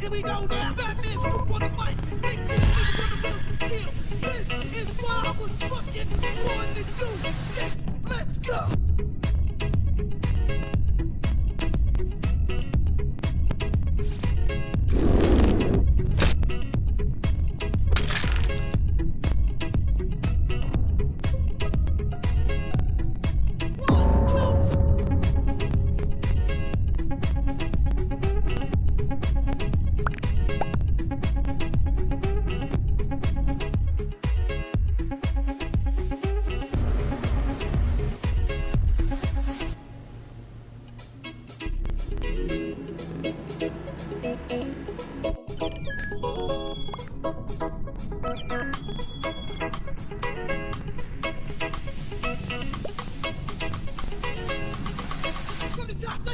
Here we go now. That man's group on the mic. Make these niggas on the field to kill. This is what I was fucking wanting to do. Let's go.